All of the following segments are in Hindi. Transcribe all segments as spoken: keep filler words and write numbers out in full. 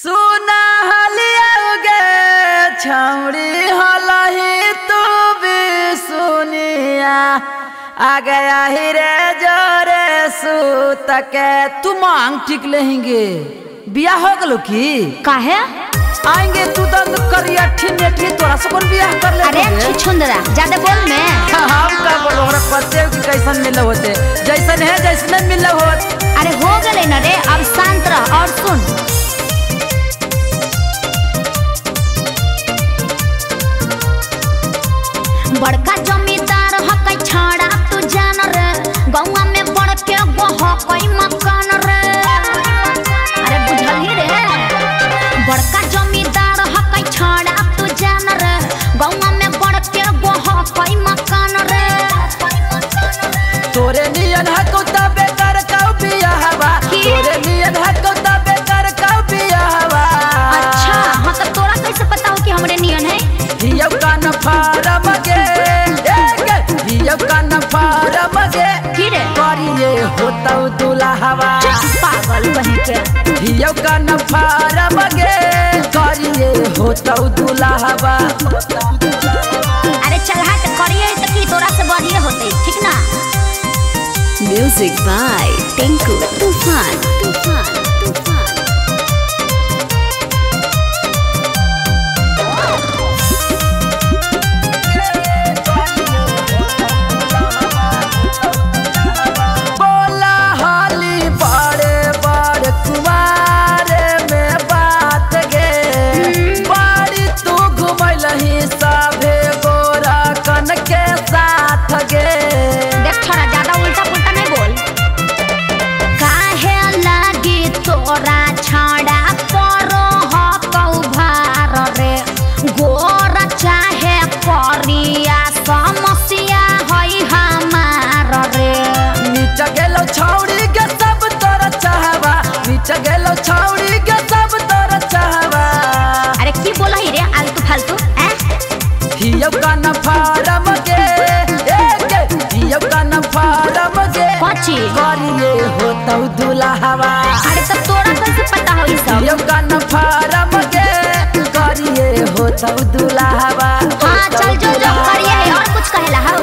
सुना हलियोगे छौड़ी हलही तू भी सुनिया आ गया हिरे जोरे सूत के तू मांग ठीक लेंगे बिया हो गलो की काहे आएंगे तू दंद करिया ठीक नेठी तोरा सुपर बिया कर ले। अरे छुछुंदरा ज्यादा बोल मैं हां हां का बोल हमरा पते कि कैसन मिलल होते जैसन है जैसन मिलल होत। अरे हो गले न रे अब शांत रह और सुन बड़का जमींदार हकै छड़ा तू जान रे गौवा में बड़ के वो हकै मकान रे। अरे बुझलही रे बड़का जमींदार हकै छड़ा तू जान रे गौवा में बड़ के वो हकै मकान रे। तोरे नियन हको त बेकार का बिया हवा तोरे नियन हको त बेकार का बिया हवा। अच्छा हां त तोरा कैसे पता हो कि हमरे नियन है हियो का न फारम होता दूल्हा हवा पागल बन के हियो का न फारम गे करिए होता दूल्हा हवा। अरे चल हट करिए त की तोरा से बढ़िया होते ठीक ना। म्यूजिक बाय टिंकू तूफान तूफान तूफान। होता दूल्हा हवा। अरे तब तोरा कैसे पता हो ई सब यो का न फारम के करिए होता दूल्हा हवा। हां चल जो जो करिए और कुछ कहला हो।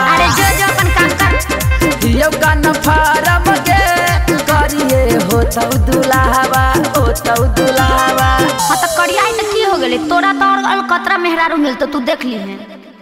अरे जो जो अपन काम कर यो का न फारम के करिए होतौ दूल्हा हवा होतौ दूल्हा हवा। हां त करिया त की हो गेले तोरा त और अलकतरा मेहरारू मिलत तू देख ली है।